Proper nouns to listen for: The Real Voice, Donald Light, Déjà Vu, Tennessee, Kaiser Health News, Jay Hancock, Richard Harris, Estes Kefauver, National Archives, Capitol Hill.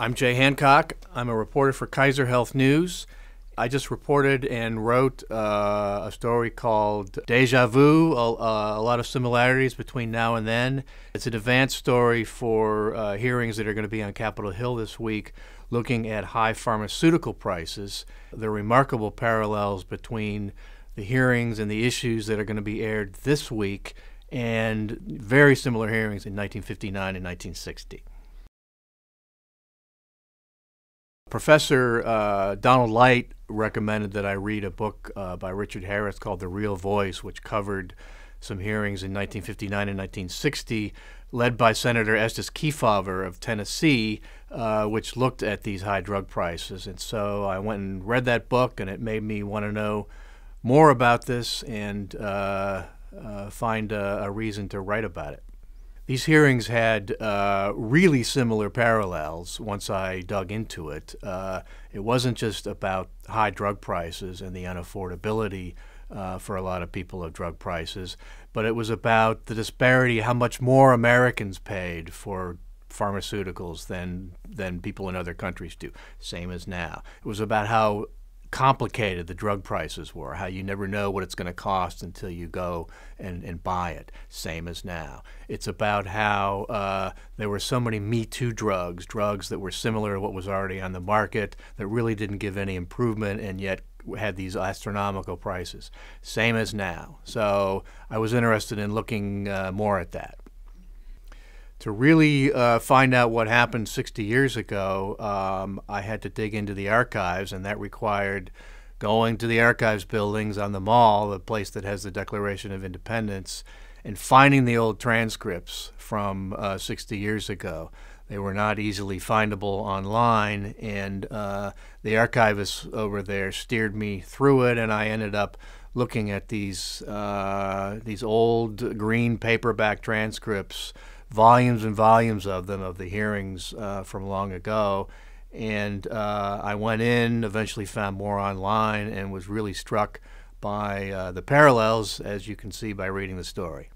I'm Jay Hancock. I'm a reporter for Kaiser Health News. I just reported and wrote a story called Déjà Vu, a lot of similarities between now and then. It's an advance story for hearings that are going to be on Capitol Hill this week, looking at high pharmaceutical prices. There are remarkable parallels between the hearings and the issues that are going to be aired this week and very similar hearings in 1959 and 1960. Professor Donald Light recommended that I read a book by Richard Harris called The Real Voice, which covered some hearings in 1959 and 1960, led by Senator Estes Kefauver of Tennessee, which looked at these high drug prices. And so I went and read that book, and it made me want to know more about this and find a reason to write about it. These hearings had really similar parallels once I dug into it. It wasn't just about high drug prices and the unaffordability for a lot of people of drug prices, but it was about the disparity, how much more Americans paid for pharmaceuticals than people in other countries do, same as now. It was about how complicated the drug prices were, how you never know what it's going to cost until you go and buy it, same as now. It's about how there were so many Me Too drugs that were similar to what was already on the market that really didn't give any improvement and yet had these astronomical prices, same as now. So I was interested in looking more at that. To really find out what happened 60 years ago, I had to dig into the archives, and that required going to the archives buildings on the Mall, the place that has the Declaration of Independence, and finding the old transcripts from 60 years ago. They were not easily findable online, and the archivists over there steered me through it, and I ended up looking at these old green paperback transcripts, volumes and volumes of them, of the hearings from long ago. And I went in, eventually found more online, and was really struck by the parallels, as you can see by reading the story.